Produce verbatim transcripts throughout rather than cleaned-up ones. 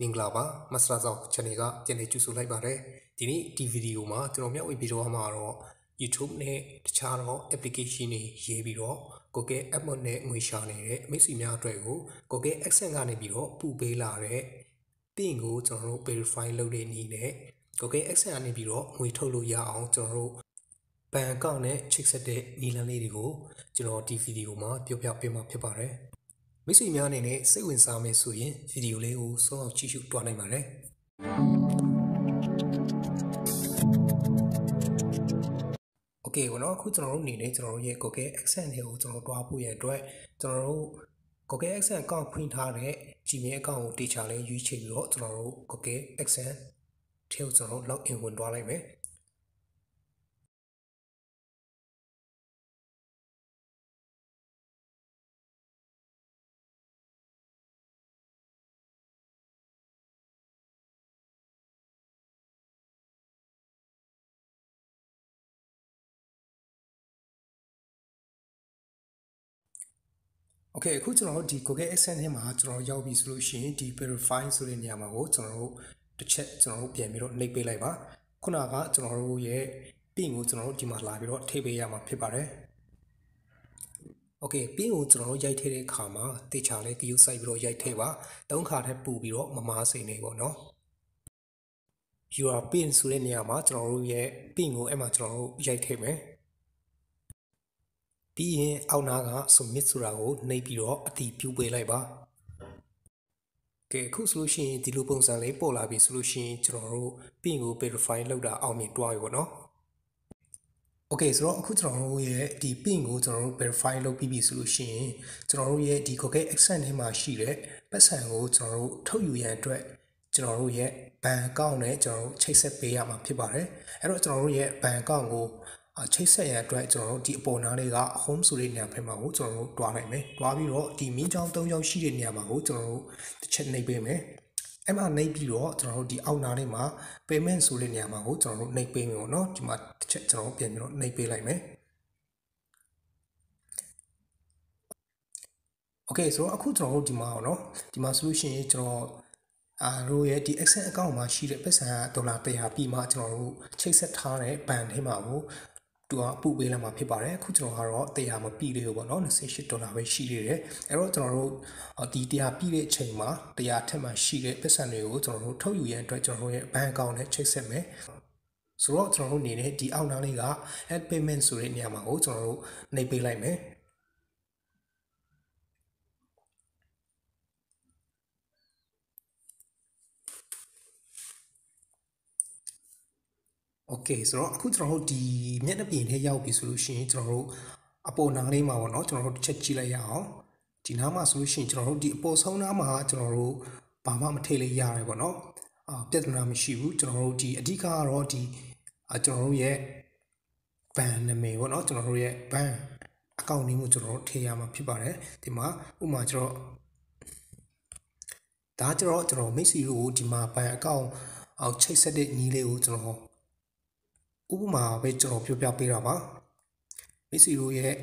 นิ่งลาบะมาสระจอกชนิดก็จะได้จุดสุดไล่บาร์เรทีนี้ทีวีดีโอมาที่เราไม่เอาอีพีโรมาหรอยูทูบเนี่ยชาร์ลแอปพลิเคชันเนี่ยเยอะบีโร่ก็แค่แอปมันเนี่ยมือชาเนี่ยไม่สิ่งนี้อะไรกูก็แค่เอ็กเซนกันเนี่ยบีโร่ผู้เบลาเร่ติ่งกูจนเราเบลไฟล์เราเดนี่เนี่ยก็แค่เอ็กเซนกันเนี่ยบีโร่มือเท่าลอยเอาจนเราแปลงก้าวเนี่ยเช็คเสร็จเนี่ยนี่ละนี่ดีกูจนเราทีวีดีโอมาเพียบเพียบเพียบมาเพียบบาร์เร่ไม่สิ่งนี้เนี่ยเซเว่นสามเนี่ยส่วนวิดีโอเลี้ยวสองชิ้นชุดตัวไหนมาเร่โอเควันนั้นคุณจะรู้หนีเนี่ยจะรู้เยอะก็แค่เอ็กเซนเดียวจะรู้ตัวผู้ใหญ่ด้วยจะรู้ก็แค่เอ็กเซนก็พินทาร์เนี่ยจีเมก็ตีชาเลยยุยเชียวจะรู้ก็แค่เอ็กเซนเที่ยวจะรู้ล็อกเองวันตัวอะไรไหมโอเคคุณจะรู้ดีก็แค่เอ็กเซนให้มาจะรู้ยาวบีสุดชิ้นดีเปอร์ไฟน์สุดเนี่ยมาโอ้จะรู้จะเช็คจะรู้เปลี่ยนไปรู้เล็กไปเลยปะคุณอาก็จะรู้เย่ปิ้งกูจะรู้ดีมาหลายไปรู้เทไปยามาเพื่ออะไรโอเคปิ้งกูจะรู้ย้ายเทเลขามาตีชาเลยกิวใส่ไปรู้ย้ายเทวะต้องขาดให้ปูไปรู้มามาใส่ในบ่เนาะยูอาปิ้งสุดเนี่ยมาจะรู้เย่ปิ้งกูเอ็มมาจะรู้ย้ายเทไหมที่เอาหน้าก็สมมติสุราโอ้ในปีร้อนที่ผิวเปลี่ยนเลยบ้าเกี่ยวกับโซลูชันที่รูปองศาเล็บโปลาบิโซลูชันจะรู้ปิ้งกูเปิดไฟแล้วได้เอามีตัวอยู่เนาะโอเคสำหรับคุณจะรู้เยอะที่ปิ้งกูจะรู้เปิดไฟแล้วปีบิโซลูชันจะรู้เยอะที่ก็แค่เอ็กเซนให้มาชีเร่ภาษากูจะรู้เท่าอยู่อย่างด้วยจะรู้เยอะแปลงก้าวเนี่ยจะรู้ใช้เส้นเปียมาพิบัติแล้วจะรู้เยอะแปลงก้าวกูใช้เสียงตัวจนที่ปนอะไรก็โฮมสุดเนี่ยเป็นมาหูจนตัวไหนไหมตัวบีโร่ที่มีจอมต้องยาวชีเนี่ยมาหูจนเช่นในเปไหมเอ็มอันในบีโร่จนที่เอาหน้าได้มาเป็นแม่สุดเนี่ยมาหูจนในเปมั้งเนาะที่มาเช่นจนเปลี่ยนเป็นในเปอะไรไหมโอเคสำหรับคู่จนที่มาเนาะที่มาโซลูชันจนอ่ารู้เยอะที่เอ็กเซนก็มาชีเรื่องภาษาตัวหน้าแต่หาปีมาจนใช้เส้นทางเนี่ยแปลงให้มาหูตัวผู้เบลมาพิบาร์เลยคุณจะหาเราแต่ยามาปีเดียวกันนั่นเสียชีวิตเราไปชีเลยเออเราจะเราตีที่หาปีเลยใช่ไหมแต่ยาที่มาชีเลยเป็นสัญญาจะเราเท่าอยู่อย่างตัวจะเราแบ่งกันเนี่ยใช่เสมอส่วนจะเราเนี่ยที่เอาหน้าเลยก็แอดเป็นเมนสุดเนี่ยมาโอ้จะเราในเปล่าไหมโอเคสำหรับคุณจะรู้ดีเนี่ยนับเป็นให้ยาวไปโซลูชันจะรู้อพอหนังเรียมาวันนั้นจะรู้เช็คจีเลยยาวจีน่ามาโซลูชันจะรู้ดีพอสาวน้ามาจะรู้ป่ามาเทเลยยาวเลยวันนั้นอ่าเด็ดน้ำชิวจะรู้ดีอดีตการรู้ดีอาจจะรู้เยอะแปนเนี่ยไม่วันนั้นจะรู้เยอะแปนอาการนี้มันจะรู้เทียมาพิบาร์เลยที่มาอุมาจะรู้แต่จะรู้จะรู้ไม่สิรู้ที่มาแปนอาการเอาใช้เสด็จนี้เร็วจะรู้อุปมาไปจรพิบยาปีราบะไม่สิรู้เยอะ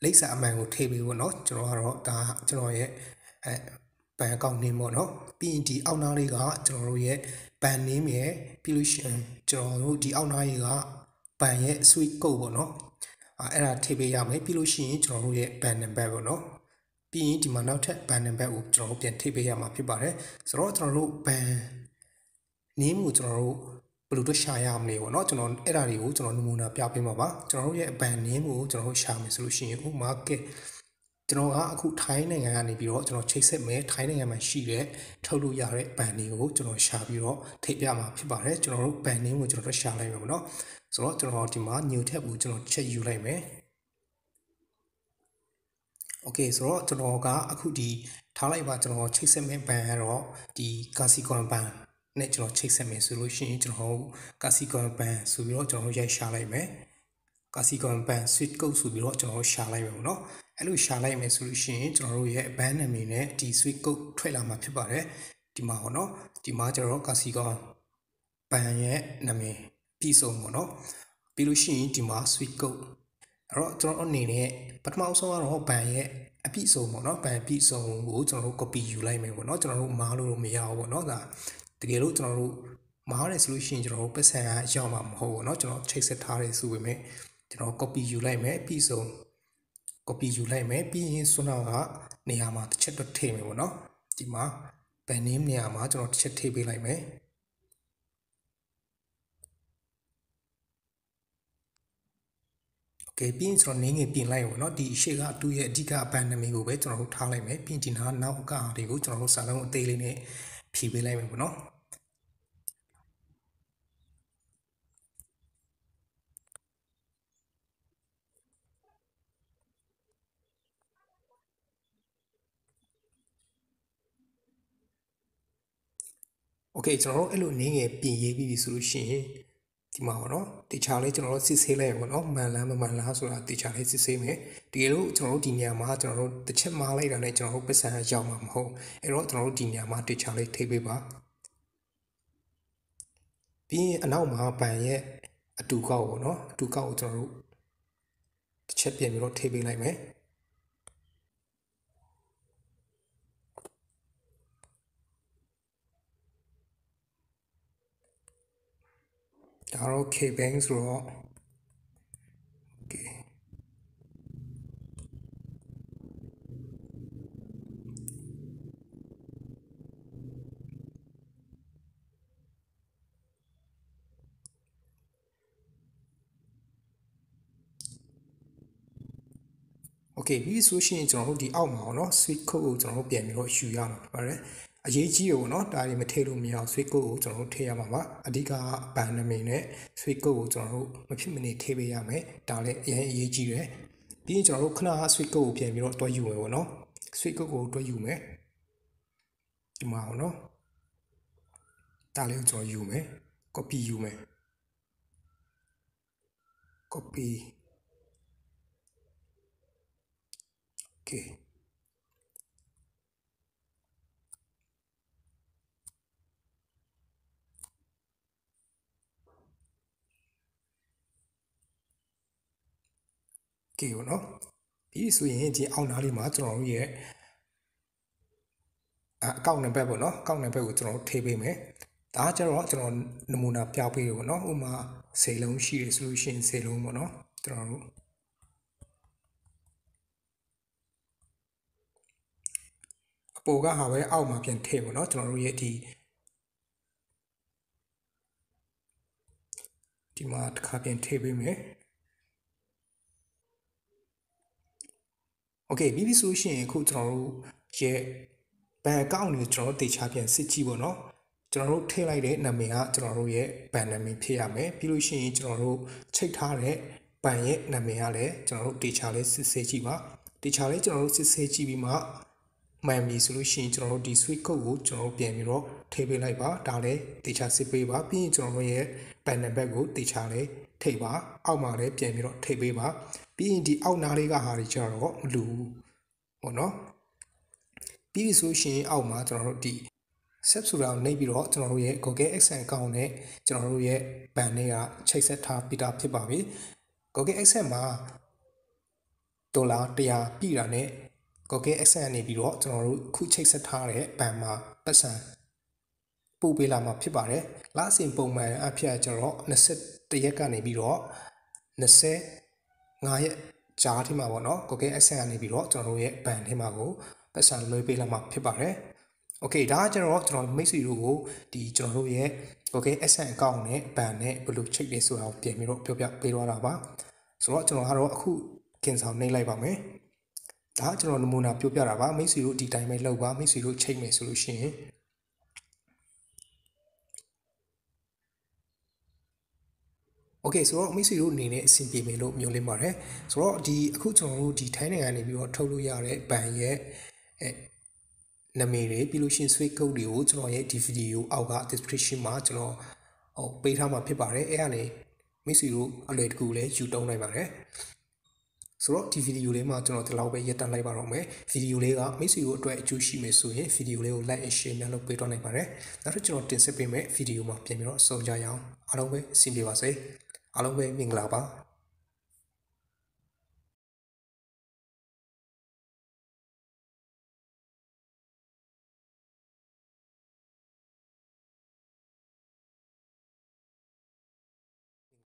เล็กสามแมงเทวีวันนั้นจรหาเราตาจรเยอะแปลงกองนิมวันนั้นปีนี้เอาหน้าเลยก็จรเยอะแปลงนิมเยอะพิลุชันจรรู้ดีเอาหน้าเลยก็แปลงเยอะสวยกูวันนั้นเอราเทวียามให้พิลุชันจรรู้เยอะแปลงนิมแบบวันนั้นปีนี้มันเอาแท้แปลงนิมแบบอุปจรเปลี่ยนเทวียามาพิบาร์เลยจรจรรู้แปลงนิมอุจรรู้ปลุกด้วยชายามเลวเนาะจนเอราริวจนนูมูนาพยาพิมพ์ว่าจนเราเยอะแบนนี้มูจนเราชาเมสลูชินอุมาเกจนเราฮะคู่ไทยในงานในบิโรจนเราใช้เส้นเมทไทยในงานมาชีเละเท่าดูยาเละแบนนี้มูจนเราชาบิโรเทียบมาพิบาร์เละจนเราแบนนี้มูจนเราชาอะไรแบบเนาะสำหรับจนเราที่มานิวเทปมูจนเราใช้อยู่ไรไหมโอเคสำหรับจนเราฮะคู่ดีท้าไรว่าจนเราใช้เส้นเมทแบนหรอดีการสิกรแบนเนี่ยจะเราเช็คเสมอโซลูชันจะเราการสิกรเป็นสูบิโรจะเราใช้ชาไลไหมการสิกรเป็นสวิตก็สูบิโรจะเราชาไลแบบเนาะไอ้ลูกชาไลเป็นโซลูชันจะเราใช้แบนนี่เนี่ยที่สวิตก็ถ้วยละมาพิบาร์เลยที่มาเนาะที่มาจะเราการสิกรเป็นเนี่ยนี่พิสูจน์เนาะพิลูชันที่มาสวิตก็ เราจะเอาหนีเนี่ยปัจจุบันส่วนเราเอาไปเนี่ยพิสูจน์เนาะไปพิสูจน์ว่าจะเรา copy อยู่ไรไหมว่าเนาะจะเรามาเราไม่เอาว่าเนาะแต่ที่เราจะเรามาใน solution จะเราไปใช้ยาวมากว่าเนาะจะเราใช้เซตหาเรื่องสูงไหมจะเรา copy อยู่ไรไหมพิสูจน์ copy อยู่ไรไหมพิสูจน์ว่าเนี่ยมาเช็ดตัวเทไหมว่าเนาะจิมาไปนิ่มเนี่ยมาจะเราเช็ดเทไปไรไหมเก็บปีนส่วนนี้เงี้ยปีนไรวะเนาะดีเชื่อว่าตัวเองดีกับแบรนด์มีกูไปจนเราทำไรไหมปีนจีนฮันน้าก็หาดีกูจนเราสั่งแล้วเตะเลยเนี่ยผีไปไรไหมวะเนาะโอเคจนเราไอ้ลูกนี้เงี้ยปีนเยอะไปวิสุรุชิที่มาเนาะที่ชาวเลจนเราสิเซเลยเนาะมาแล้วมามาแล้วสุดาที่ชาวเลสิเซมั้ยที่เราจนเราดีเนี่ยมาจนเราตะเช็ดมาไล่တာเนี่ยจนเราไปสั่งยาวมาหมดไอ้တော့จนเราดีเนี่ยมาที่ชาวเลเทไปป่ะပြီးရင်အနောက်မှာပန်ရဲ့အတူကောက်ပေါ့เนาะအတူကောက်ကိုကျွန်တော်တို့တချက်ပြင်ပြီးတော့ထိပေးလိုက်မယ်ถ้าเราเคแบงส์รอโอเคโอเควิสุชินจนเราดีเอามาเนาะสวิตช์โค้ดจนเราเปลี่ยนไปแล้วอยู่ยากนะนะအရေးကြီးရောเนาะဒါတွေမထည့်လို့မရအောင် switch code ကိုကျွန်တော်တို့ထည့်ရမှာပါအဓိကဘန်နမင်နဲ့ switch code ကိုကျွန်တော်တို့မဖြစ်မနေထည့်ပေးရမယ်ဒါလည်းအရင်အရေးကြီးတယ်ပြီးရင်ကျွန်တော်တို့ခဏ switch code ကိုပြန်ပြီးတော့တွဲယူမယ်ပေါ့เนาะ switch code ကိုတွဲယူမယ်ဒီမှာပေါ့เนาะဒါလည်းကျွန်တော်ယူမယ် copy ယူမယ် copy okayเกี่ยวเนาะพี่สุยเห็นจีเอาหน้าลิมาจนเราเยอะอ่ะเก้าหนึ่งไปหมดเนาะเก้าหนึ่งไปหมดจนเราเทไปไหมแต่ถ้าจะเราจนเราหนึ่งมูนาเปียไปหมดเนาะอุมาเซลล์ชีสโซลูชันเซลล์หมดเนาะจนเราโปรก็หาไว้เอามาเปลี่ยนเทหมดเนาะจนเราเยอะทีที่มาค่าเปลี่ยนเทไปไหมโอเคบีบีโซลูชันคือเราเย่แบรนด์เก่าเนี่ยเราติดชาเพียงสิบจีบเนาะเราเทไรเด็ดนำเมียเราเย่แบรนด์นำเมียเพียบไหมบีลูชันเราเช็คท่าเด็ดแบรนด์เย่นำเมียเด็ดเราติดชาเล็กสิบสี่จีบะติดชาเล็กเราสิบสี่จีบีมาแมนบีโซลูชันเราดีสวิตก็วูเราเปลี่ยนมีรถเทไปไรบ้าดาวเด็ดติดชาสิบปีบ้าพี่เราเย่แบรนด์นำเมียกูติดชาเล็กเทบ้าเอามาเด็ดเปลี่ยนมีรถเทไปบ้าพี่ดีเอาหน้าเรื่องหาริจาร์ก็รู้ว่าเนาะพี่วิสุชินเอามาจนเราดีเซฟสุดาในปีร้อนจนเราเยอะก็แก่เอ็กเซนเก่าเนี่ยจนเราเยอะแบนเนี่ยใช้เซตทาปิดาที่บ่าวิก็แก่เอ็กเซนมาตัวละเตียปีละเนี่ยก็แก่เอ็กเซนในปีร้อนจนเราคุยใช้เซตทาเนี่ยแบนมาเปอร์เซ็นต์ปูเวลามาที่บ่าเนี่ยล่าสุดปุ่มมาอภิญจนเราเนสเตียกันในปีร้อนเนสงานจ้าที่มาบ่เนาะก็แค่เอเซนในปีร้อนจนเราเยอะแบนที่มากูแต่สั่งเลยไปละมาพี่บ่าเลยโอเคถ้าจะร้อนจนเราไม่สิรู้กูดีจนเราเยอะก็แค่เอเซนเก่าเนี่ยแบนเนี่ยบลูเช็คเดสุเราเปลี่ยนมีรถเปลี่ยนไปรัวเราบ้าส่วนจนเราเราคู่เขียนสาวในไรบ้างไหมถ้าจนเรามูนาเปลี่ยนไปเราบ้าไม่สิรู้ดีใจไม่เราบ้าไม่สิรู้เช็คไม่โซลูชันโอเคส่วนมิสยูนี่เนี่ยสิ่งที่ไม่รู้มีอะไรมาเลยส่วนที่คุณจะรู้ที่ไทยในงานนี้ว่าทั้งรู้ยาเลยแปลงเย่นั่นหมายถึงพิลูชินสวิตเขาเดียวจะลองยังดีวิดีโอเอาการ description มาจะลองเอาไปทำมาเพื่ออะไรเอ้ยเนี่ยมิสยูอะไรกูเลยอยู่ตรงไหนมาเลยส่วนที่วิดีโอเลยมาจะลองแต่เราไปยัดอะไรมาหรอกไหมวิดีโอเลยก็มิสยูตัวจูชิเมสุเย่วิดีโอเลยไลน์เอชเอ็มเราไปตรงไหนมาเลยนั่นคือจะลองติดเซฟไปไหมวิดีโอมาเปลี่ยนไปแล้วส่งยาวๆเอาลงไปสิ่งที่ว่าสิอารมณ์เป็นมิงลาบะ